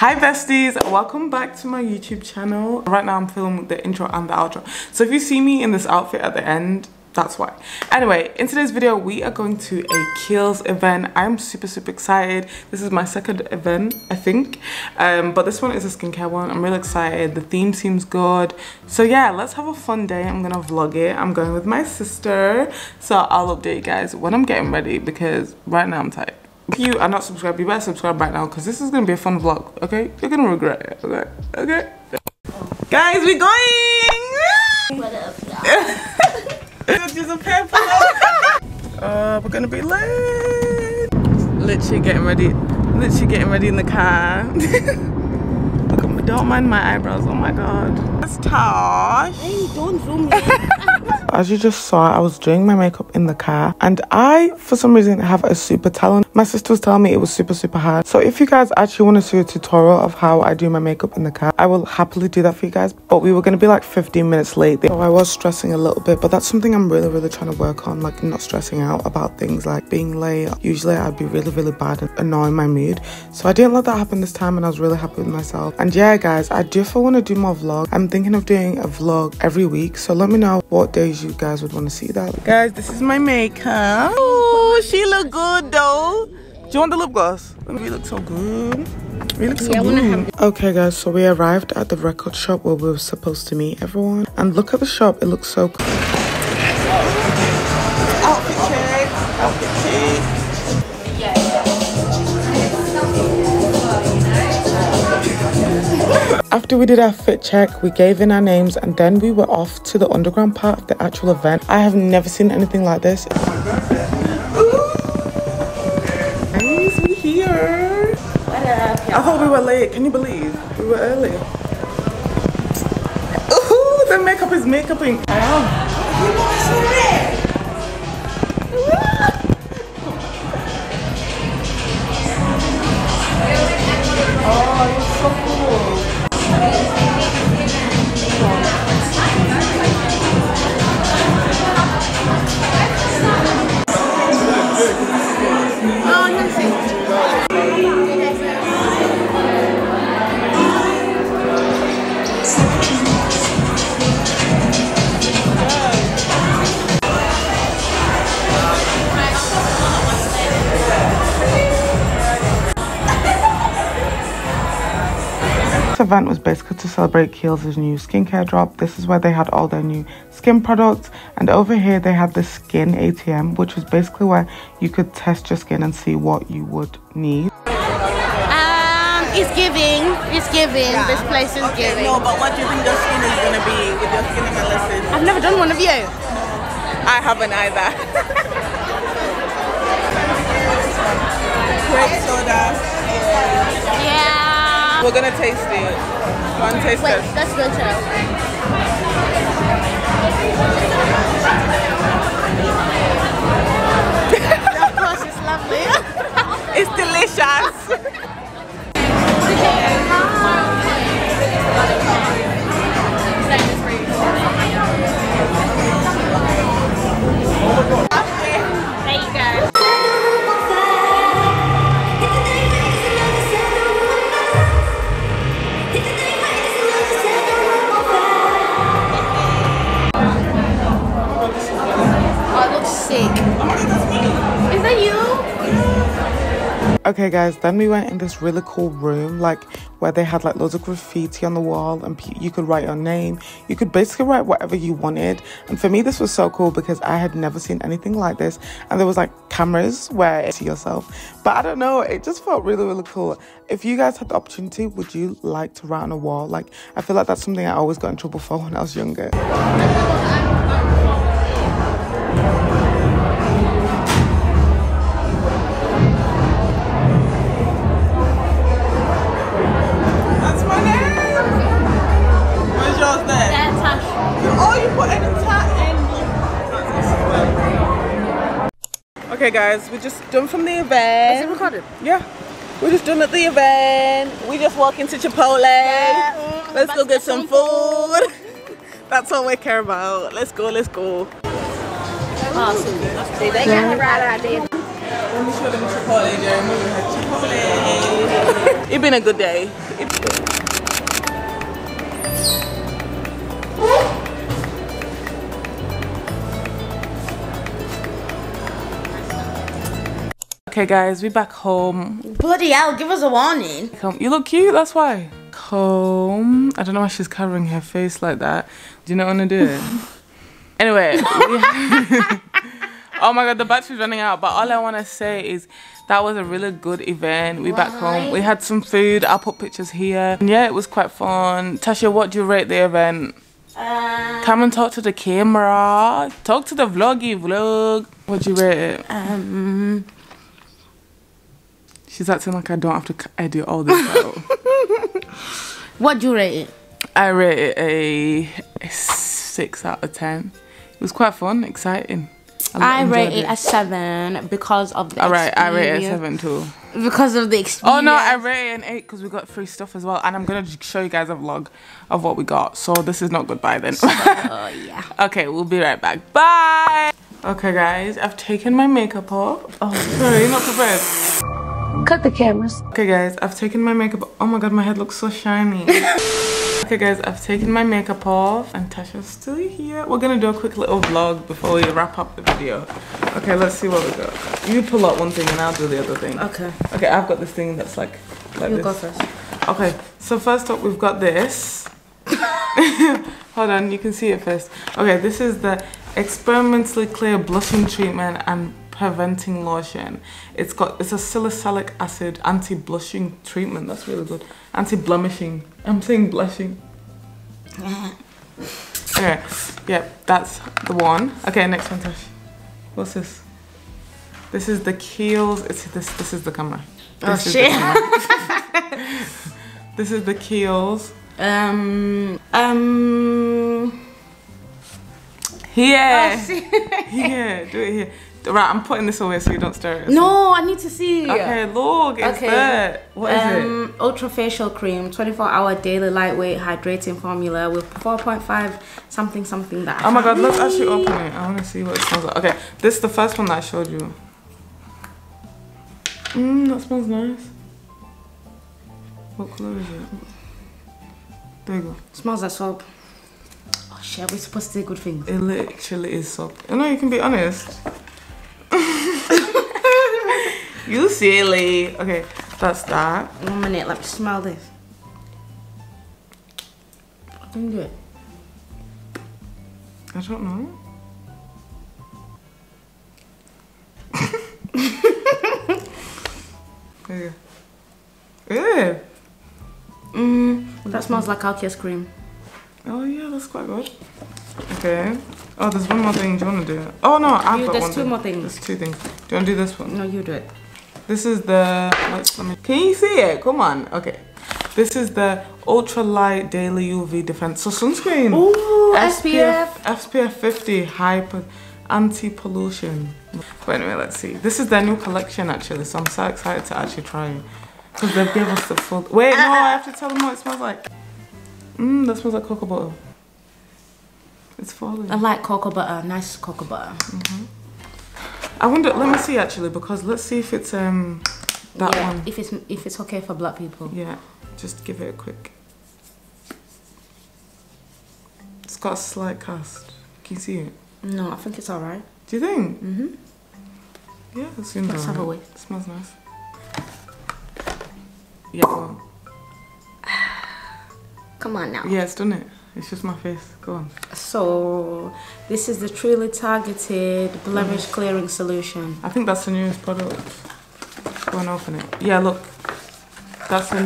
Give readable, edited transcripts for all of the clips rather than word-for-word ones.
Hi besties, welcome back to my YouTube channel. Right now I'm filming the intro and the outro, so if you see me in this outfit at the end, that's why. Anyway, in today's video we are going to a Kiehl's event. I'm super excited. This is my second event, I think, but this one is a skincare one. I'm really excited. The theme seems good, so yeah, let's have a fun day. I'm gonna vlog it. I'm going with my sister, so I'll update you guys when I'm getting ready, because right now I'm tired. If you are not subscribed, you better subscribe right now, because this is going to be a fun vlog, okay? You're going to regret it, okay? Okay? Oh. Guys, we're going! What up, y'all? We're going to be late! Literally getting ready in the car. Look at me, don't mind my eyebrows, oh my god. That's Tosh. Hey, don't zoom in. As you just saw, I was doing my makeup in the car, and I for some reason have a super talent. My sister was telling me it was super hard, so if you guys actually want to see a tutorial of how I do my makeup in the car, I will happily do that for you guys. But we were going to be like 15 minutes late, so I was stressing a little bit, but that's something I'm really trying to work on, like not stressing out about things like being late. Usually I'd be really bad at annoying my mood, so I didn't let that happen this time, and I was really happy with myself. And yeah guys, I definitely want to do more vlogs. I'm thinking of doing a vlog every week, so let me know what days you guys would want to see that. Guys, this is my makeup. Oh, she look good though. Do you want the lip gloss? We look so good. We look so good. Okay guys, so we arrived at the record shop where we were supposed to meet everyone, and look at the shop. It looks so cool. Outfit check, outfit check. After we did our fit check, we gave in our names, and then we were off to the underground part of the actual event. I have never seen anything like this. Guys, we're here. What up, I hope we were late. Can you believe? We were early. Ooh, the makeup is makeuping. Wow. This event was basically to celebrate Kiehl's new skincare drop. This is where they had all their new skin products, and over here they had the skin ATM, which was basically where you could test your skin and see what you would need. It's giving. Yeah. This place is giving. No, but what do you think your skin is gonna be with your skin analysis? I've never done one of you. I haven't either. Grape soda. Yeah. We're gonna taste it. One taste test. Wait, that's good child. Of course, it's lovely. It's delicious. There you go. Okay guys, then we went in this really cool room, like where they had like loads of graffiti on the wall, and you could write your name. You could basically write whatever you wanted, and for me this was so cool because I had never seen anything like this, and there was like cameras where you see yourself, but I don't know, it just felt really cool. If you guys had the opportunity, would you like to write on a wall? Like, I feel like that's something I always got in trouble for when I was younger. Okay guys, we're just done from the event. Is it recorded? Yeah. We're just done at the event. We just walk into Chipotle. Yeah. Let's go get some food. That's all we care about. Let's go. Awesome. See, they got the right idea. When we showed them Chipotle, Jeremy, we had Chipotle. It's been a good day. Okay guys, we're back home. Bloody hell, give us a warning. You look cute, that's why. Comb. I don't know why she's covering her face like that. Do you not want to do it? Anyway. Oh my god, the battery's running out. But all I want to say is that was a really good event. We're back home. We had some food. I'll put pictures here. And yeah, it was quite fun. Tasha, what do you rate the event? Come and talk to the camera. Talk to the vloggy vlog. What do you rate it? She's acting like I don't have to edit all this out. What do you rate it? I rate it a 6 out of 10. It was quite fun, exciting. I rate it a 7 because of the experience. Alright, I rate it a 7 too. Because of the experience. Oh no, I rate it an 8 because we got free stuff as well. And I'm going to show you guys a vlog of what we got. So this is not goodbye then. So, yeah. Okay, we'll be right back. Bye! Okay guys, I've taken my makeup off. Oh, sorry, not prepared. Cut the cameras. Okay guys, I've taken my makeup off. Oh my god, my head looks so shiny. Okay guys, I've taken my makeup off and Tasha's still here. We're gonna do a quick little vlog before we wrap up the video. Okay, let's see what we got. You pull out one thing and I'll do the other thing. Okay. Okay, I've got this thing that's like you go first. Okay, so first up we've got this. Hold on, you can see it first. Okay, this is the experimentally clear blushing treatment and preventing lotion. It's a salicylic acid anti-blushing treatment. That's really good. Anti-blemishing. I'm saying blushing. Okay, yeah, that's the one. Okay, next one, Tash. What's this? This is the Kiehl's. It's this is the camera. This oh shit. Camera. This is the Kiehl's. Here. Oh, shit. Here, do it here. Right, I'm putting this away so you don't stir it. No, I need to see. Okay, look, it's there. What is it? Ultra Facial Cream, 24-hour daily lightweight hydrating formula with 4.5 something something that. Oh my god, let's actually open it. I want to see what it smells like. Okay, this is the first one that I showed you. Mmm, that smells nice. What color is it? There you go. It smells like soap. Oh shit, we're supposed to say good things. It literally is soap. You know, you can be honest. You silly. Okay, that's that. 1 minute, let me smell this. I can do it. I don't know. Ew. Ew. That smells like Kiehl's cream. Oh yeah, that's quite good. Okay. Oh, there's one more thing. Do you want to do it? Oh no, I've got one. There's two more things. There's two things. Do you want to do this one? No, you do it. This is the. Can you see it? Come on. Okay. This is the Ultra Light Daily UV Defense. So sunscreen. Ooh, SPF. SPF 50 hyper anti-pollution. But anyway, let's see. This is their new collection actually, so I'm so excited to actually try it because they gave us the full. Wait, no, I have to tell them what it smells like. Mmm, that smells like cocoa butter. It's falling. I like cocoa butter, nice cocoa butter. I wonder. Let me see actually, because let's see if it's that one. If it's okay for black people. Yeah, just give it a quick. It's got a slight cast. Can you see it? No, I think it's alright. Do you think? Yeah, it's in there. Let's have a whiff. It smells nice. Yeah. Well. Come on now. Yeah, it's done it. It's just my face. Go on. So, this is the truly targeted blemish clearing solution. I think that's the newest product. Go and open it. Yeah, look. That's the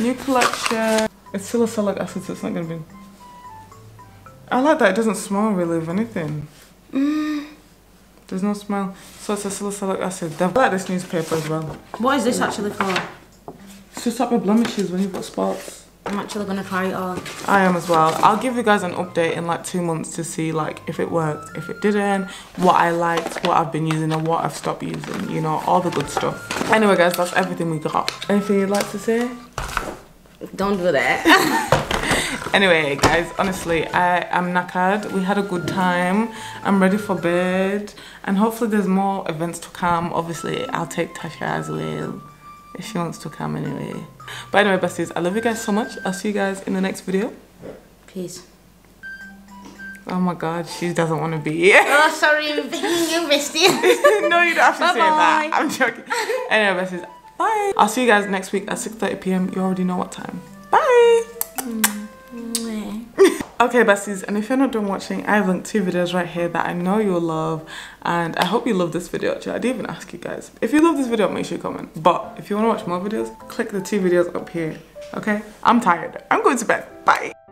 new collection. It's salicylic acid, so it's not going to be... I like that it doesn't smell really of anything. There's no smell. So it's a salicylic acid. I like this newspaper as well. What is this actually for? It's to stop your blemishes when you've got spots. I'm actually gonna try it all. I am as well. I'll give you guys an update in like 2 months to see like if it worked, if it didn't, what I liked, what I've been using and what I've stopped using, you know, all the good stuff. Anyway guys, that's everything we got. Anything you'd like to say? Don't do that. Anyway guys, honestly, I am knackered. We had a good time. I'm ready for bed, and hopefully there's more events to come. Obviously I'll take Tasha as well, if she wants to come anyway. But anyway besties, I love you guys so much. I'll see you guys in the next video. Peace. Oh my god, she doesn't want to be here. Oh, sorry, I'm thinking you missed it. No, you don't have to say that. I'm joking. Anyway, besties, bye. I'll see you guys next week at 6:30 p.m. You already know what time. Bye. Okay, besties, and if you're not done watching, I've linked 2 videos right here that I know you'll love, and I hope you love this video. Actually, I didn't even ask you guys. If you love this video, make sure you comment. But if you want to watch more videos, click the 2 videos up here. Okay? I'm tired. I'm going to bed. Bye.